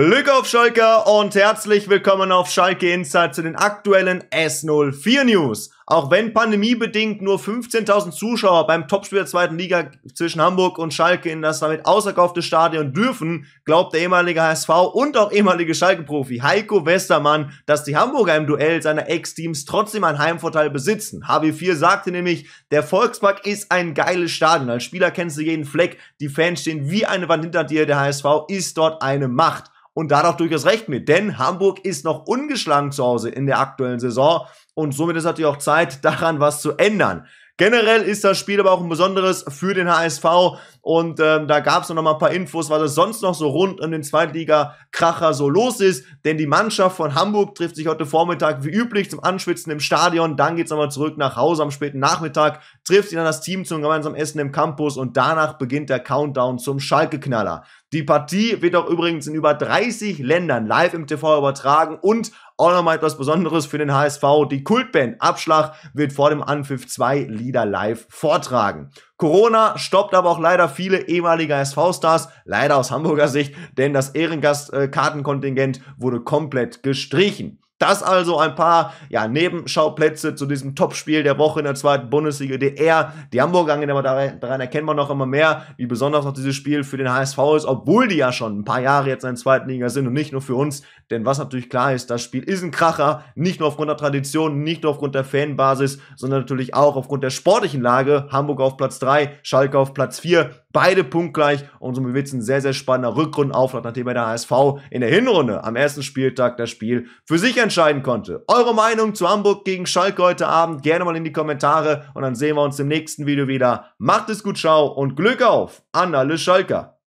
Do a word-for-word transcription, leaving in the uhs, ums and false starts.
Glück auf Schalke und herzlich willkommen auf Schalke Inside zu den aktuellen S null vier News. Auch wenn pandemiebedingt nur fünfzehntausend Zuschauer beim Topspiel der zweiten Liga zwischen Hamburg und Schalke in das damit ausverkaufte Stadion dürfen, glaubt der ehemalige H S V und auch ehemalige Schalke-Profi Heiko Westermann, dass die Hamburger im Duell seiner Ex-Teams trotzdem einen Heimvorteil besitzen. H W vier sagte nämlich, der Volkspark ist ein geiles Stadion. Als Spieler kennst du jeden Fleck, die Fans stehen wie eine Wand hinter dir, der H S V ist dort eine Macht. Und da hat auch durchaus recht mit, denn Hamburg ist noch ungeschlagen zu Hause in der aktuellen Saison und somit ist natürlich auch Zeit, daran was zu ändern. Generell ist das Spiel aber auch ein besonderes für den H S V und ähm, da gab es noch mal ein paar Infos, was es sonst noch so rund um den Zweitliga-Kracher so los ist, denn die Mannschaft von Hamburg trifft sich heute Vormittag wie üblich zum Anschwitzen im Stadion, dann geht es nochmal zurück nach Hause am späten Nachmittag, trifft sich dann das Team zum gemeinsamen Essen im Campus und danach beginnt der Countdown zum Schalke-Knaller. Die Partie wird auch übrigens in über dreißig Ländern live im T V übertragen und auch nochmal etwas Besonderes für den H S V. Die Kultband Abschlag wird vor dem Anpfiff zwei Lieder live vortragen. Corona stoppt aber auch leider viele ehemalige H S V-Stars, leider aus Hamburger Sicht, denn das Ehrengast-Kartenkontingent wurde komplett gestrichen. Das also ein paar ja, Nebenschauplätze zu diesem Topspiel der Woche in der zweiten Bundesliga D R. Die Hamburger, aber daran erkennen wir noch immer mehr, wie besonders auch dieses Spiel für den H S V ist, obwohl die ja schon ein paar Jahre jetzt in der zweiten Liga sind und nicht nur für uns. Denn was natürlich klar ist, das Spiel ist ein Kracher, nicht nur aufgrund der Tradition, nicht nur aufgrund der Fanbasis, sondern natürlich auch aufgrund der sportlichen Lage. Hamburg auf Platz drei, Schalke auf Platz vier. Beide punktgleich und somit wird es ein sehr, sehr spannender Rückrundenauftakt, nachdem er der H S V in der Hinrunde am ersten Spieltag das Spiel für sich entscheiden konnte. Eure Meinung zu Hamburg gegen Schalke heute Abend gerne mal in die Kommentare und dann sehen wir uns im nächsten Video wieder. Macht es gut, ciao und Glück auf an alle Schalker!